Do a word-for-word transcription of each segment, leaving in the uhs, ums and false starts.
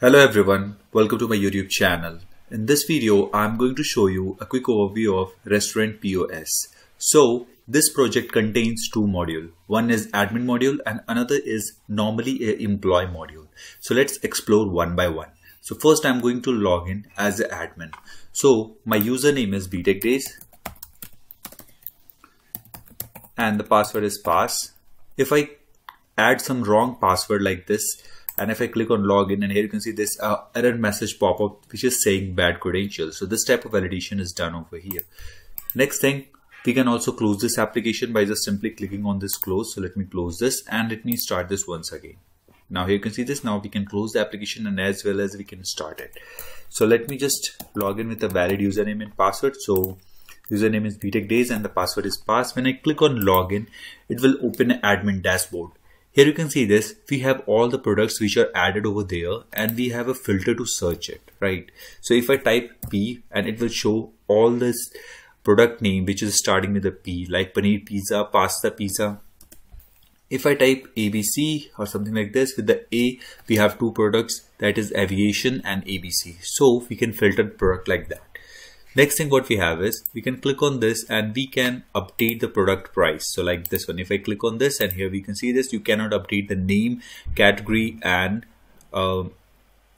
Hello everyone, welcome to my YouTube channel. In this video, I'm going to show you a quick overview of Restaurant P O S. So this project contains two modules. One is admin module and another is normally an employee module. So let's explore one by one. So first I'm going to log in as an admin. So my username is BTechDays and the password is pass. If I add some wrong password like this, and if I click on login, and here you can see this uh, error message pop up which is saying bad credentials. So this type of validation is done over here. Next thing, we can also close this application by just simply clicking on this close. So let me close this and let me start this once again. Now here you can see this. Now we can close the application and as well as we can start it. So let me just log in with a valid username and password. So username is BTechDays and the password is pass. When I click on login, it will open an admin dashboard. Here you can see this, we have all the products which are added over there and we have a filter to search it, right? So if I type P, and it will show all this product name which is starting with a P, like paneer pizza, pasta pizza. If I type A B C or something like this, with the A, we have two products, that is aviation and A B C. So we can filter the product like that. Next thing what we have is, we can click on this and we can update the product price. So like this one, if I click on this and here we can see this, you cannot update the name, category and, uh,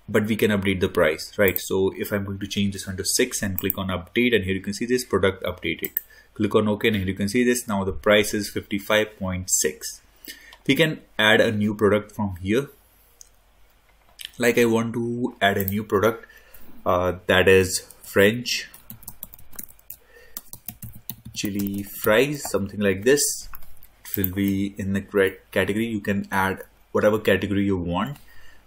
but we can update the price, right? So if I'm going to change this one to six and click on update, and here you can see this product updated. Click on OK and here you can see this, now the price is fifty-five point six. We can add a new product from here. Like I want to add a new product uh, that is French chili fries, something like this. It will be in the correct category. You can add whatever category you want.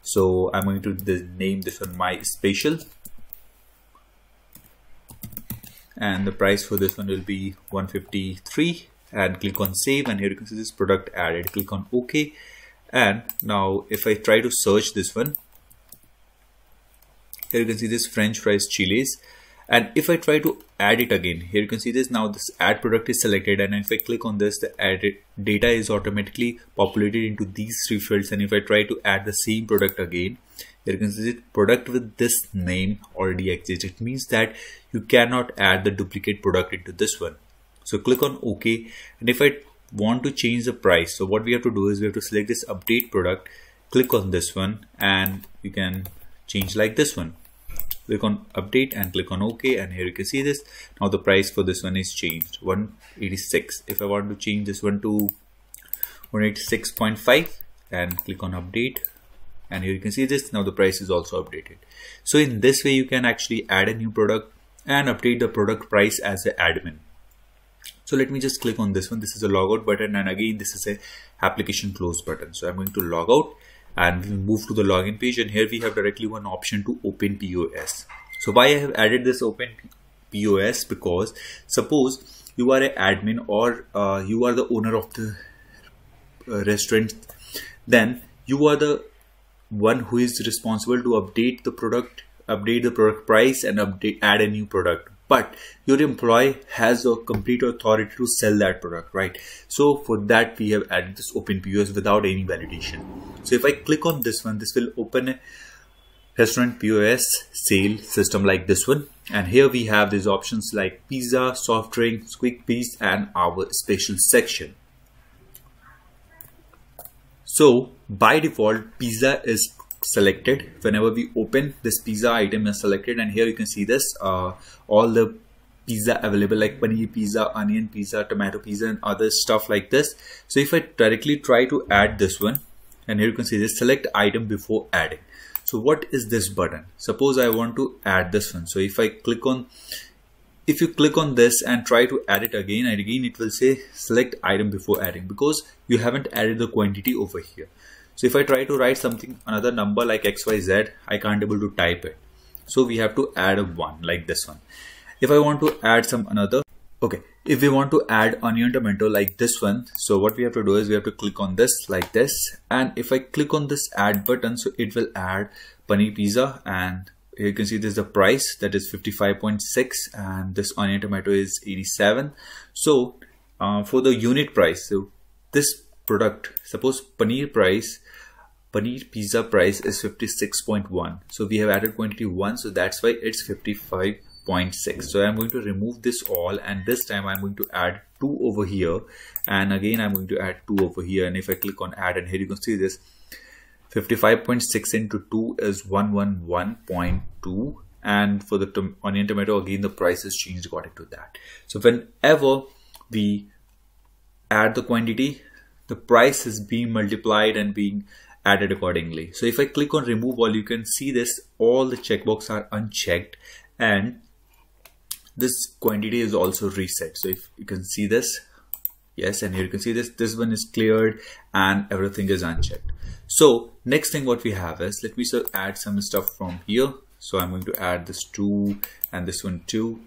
So I'm going to name this one my special, and the price for this one will be one fifty-three, and click on save, and here you can see this product added. Click on OK, and now if I try to search this one, here you can see this French fries chilies. And if I try to add it again, here you can see this, now this add product is selected, and if I click on this, the added data is automatically populated into these three fields. And if I try to add the same product again, here you can see the product with this name already exists. It means that you cannot add the duplicate product into this one. So click on OK, and if I want to change the price, so what we have to do is we have to select this update product, click on this one, and you can change like this one. Click on update and click on OK, and here you can see this, now the price for this one is changed, one eighty-six. If I want to change this one to one eighty-six point five and click on update, and here you can see this, now the price is also updated. So in this way you can actually add a new product and update the product price as an admin. So let me just click on this one. This is a logout button, and again this is a application close button. So I'm going to log out, and we move to the login page, and here we have directly one option to open P O S. So why I have added this open P O S, because suppose you are an admin or uh, you are the owner of the uh, restaurant, then you are the one who is responsible to update the product, update the product price and update add a new product. But your employee has a complete authority to sell that product, right? So for that, we have added this open P O S without any validation. So if I click on this one, this will open a restaurant P O S sale system like this one. And here we have these options like pizza, soft drinks, quick piece, and our special section. So by default, pizza is selected. Whenever we open, this pizza item is selected, and here you can see this uh, all the pizza available like paneer pizza, onion pizza, tomato pizza and other stuff like this. So if I directly try to add this one, and here you can see this select item before adding. So what is this button? Suppose I want to add this one. So if I click on, if you click on this and try to add it again and again, it will say select item before adding, because you haven't added the quantity over here. So if I try to write something, another number like X Y Z, I can't able to type it. So we have to add a one like this one. If I want to add some another, okay, if we want to add onion tomato like this one, so what we have to do is we have to click on this like this. And if I click on this add button, so it will add paneer pizza, and here you can see this is the price, that is fifty-five point six, and this onion tomato is eighty-seven. So uh, for the unit price, so this product, suppose paneer price Paneer pizza price is fifty-six point one. So we have added quantity one, so that's why it's fifty-five point six. So I'm going to remove this all, and this time I'm going to add two over here, and again I'm going to add two over here. And if I click on add, and here you can see this fifty-five point six into two is one hundred eleven point two. And for the tom onion tomato, again the price is changed according to that. So whenever we add the quantity, the price is being multiplied and being added accordingly. So if I click on remove all, you can see this, all the checkboxes are unchecked, and this quantity is also reset. So if you can see this, yes, and here you can see this, this one is cleared and everything is unchecked. So next thing what we have is, let me so add some stuff from here. So I'm going to add this two and this one two.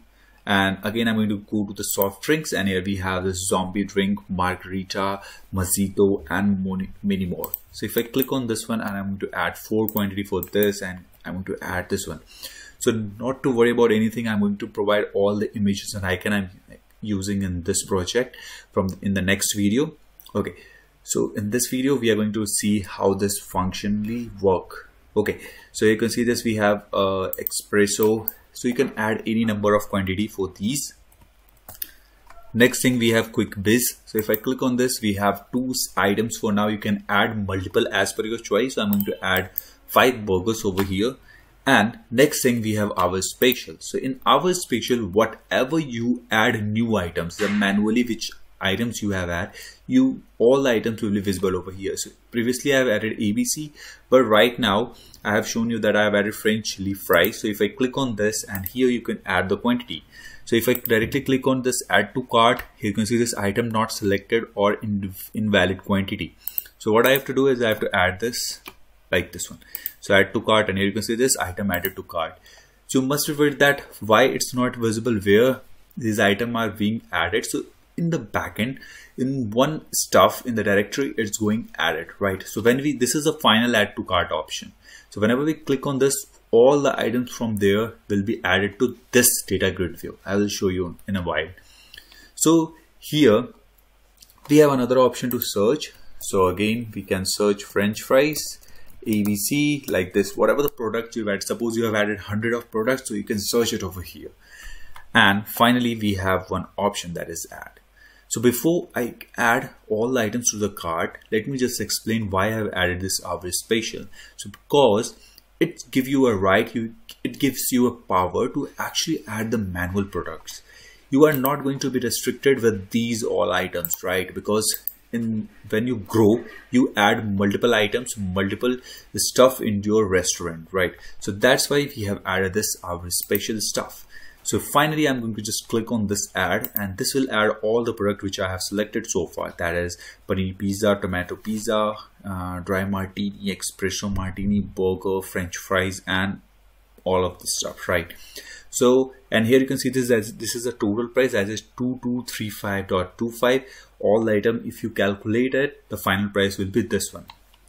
And again, I'm going to go to the soft drinks, and here we have this zombie drink, margarita, mojito, and many more. So if I click on this one, and I'm going to add four quantity for this, and I'm going to add this one. So not to worry about anything, I'm going to provide all the images and icon I'm using in this project from in the next video. Okay, so in this video, we are going to see how this functionally work. Okay, so you can see this, we have uh, espresso. So you can add any number of quantity for these. Next thing we have quick biz. So if I click on this, we have two items for now. You can add multiple as per your choice. So I'm going to add five burgers over here. And next thing we have our special. So in our special, whatever you add new items, the manually which items you have added, you all items will be visible over here. So previously I have added A B C, but right now I have shown you that I have added French leaf fries. So if I click on this, and here you can add the quantity. So if I directly click on this add to cart, here you can see this item not selected or in, invalid quantity. So what I have to do is I have to add this like this one. So add to cart, and here you can see this item added to cart. So you must refer that why it's not visible where these items are being added. So in the backend, in one stuff in the directory, it's going added, right? So when we, this is a final add to cart option. So whenever we click on this, all the items from there will be added to this data grid view. I will show you in a while. So here we have another option to search. So again, we can search French fries, A B C, like this, whatever the product you've added. Suppose you have added one hundred of products, so you can search it over here. And finally, we have one option, that is add. So before I add all the items to the cart, let me just explain why I have added this average special. So because it gives you a right, you, it gives you a power to actually add the manual products. You are not going to be restricted with these all items, right? Because in when you grow, you add multiple items, multiple stuff in your restaurant, right? So that's why we have added this average special stuff. So finally, I'm going to just click on this add, and this will add all the product which I have selected so far. That is paneer pizza, tomato pizza, uh, dry martini, espresso martini, burger, French fries, and all of this stuff, right? So, and here you can see this as this is a total price as is two two three five point two five. All the item, if you calculate it, the final price will be this one.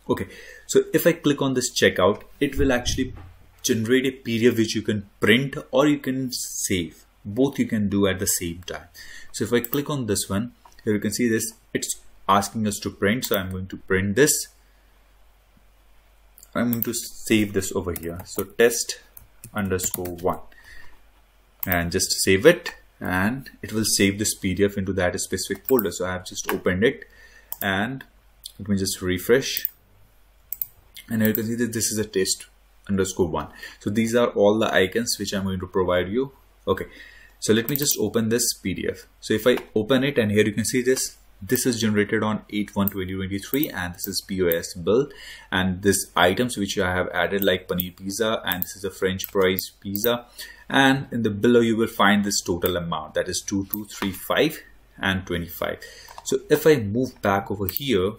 Okay, so if I click on this checkout, it will actually generate a P D F which you can print or you can save. Both you can do at the same time. So if I click on this one, here you can see this, it's asking us to print. So I'm going to print this. I'm going to save this over here. So test underscore one, and just save it, and it will save this P D F into that specific folder. So I have just opened it, and let me just refresh. And here you can see that this is a test underscore one. So these are all the icons which I'm going to provide you. Okay, so let me just open this P D F. So if I open it, and here you can see this, this is generated on eight one twenty twenty-three, and this is P O S build, and this items which I have added like paneer pizza, and this is a French fries pizza, and in the below you will find this total amount, that is two two three five and twenty-five. So if I move back over here,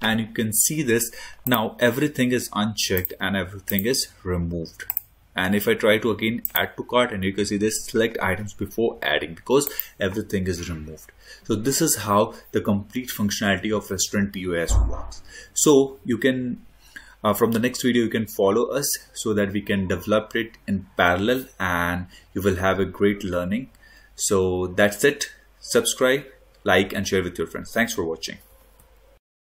and you can see this, now everything is unchecked and everything is removed. And if I try to again add to cart, and you can see this, select items before adding, because everything is removed. So this is how the complete functionality of Restaurant P O S works. So you can uh, from the next video you can follow us so that we can develop it in parallel, and you will have a great learning. So that's it. Subscribe, like, and share with your friends. Thanks for watching.